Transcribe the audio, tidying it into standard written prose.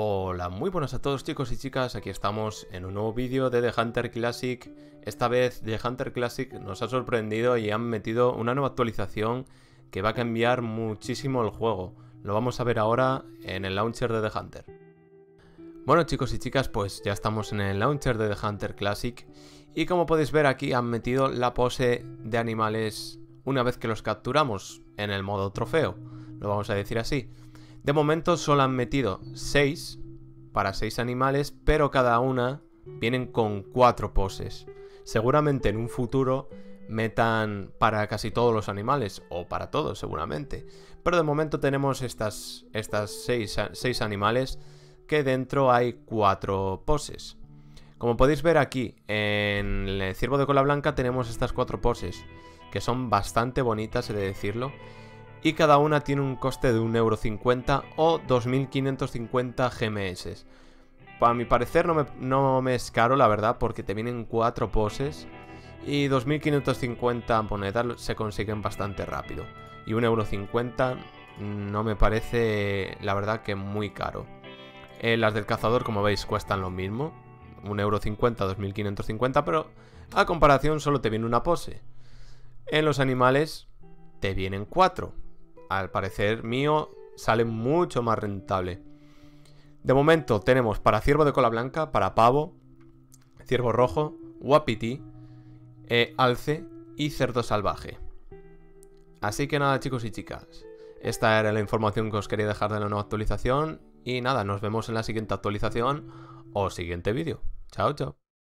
Hola, muy buenas a todos chicos y chicas, aquí estamos en un nuevo vídeo de The Hunter Classic. Esta vez The Hunter Classic nos ha sorprendido y han metido una nueva actualización que va a cambiar muchísimo el juego. Lo vamos a ver ahora en el launcher de The Hunter. Bueno chicos y chicas, pues ya estamos en el launcher de The Hunter Classic y como podéis ver aquí han metido la pose de animales una vez que los capturamos en el modo trofeo, lo vamos a decir así. De momento solo han metido 6 para 6 animales, pero cada una vienen con 4 poses. Seguramente en un futuro metan para casi todos los animales, o para todos seguramente. Pero de momento tenemos estas 6 animales que dentro hay 4 poses. Como podéis ver aquí, en el ciervo de cola blanca tenemos estas 4 poses, que son bastante bonitas, he de decirlo. Y cada una tiene un coste de €1,50 o 2.550 GMS. A mi parecer no me es caro, la verdad, porque te vienen 4 poses y 2.550 monedas se consiguen bastante rápido. Y €1,50 no me parece, la verdad, que muy caro. Las del cazador, como veis, cuestan lo mismo. €1,50, 2.550, pero a comparación solo te viene una pose. En los animales te vienen 4. Al parecer mío sale mucho más rentable. De momento tenemos para ciervo de cola blanca, para pavo, ciervo rojo, guapití, alce y cerdo salvaje. Así que nada chicos y chicas, esta era la información que os quería dejar de la nueva actualización. Y nada, nos vemos en la siguiente actualización o siguiente vídeo. Chao, chao.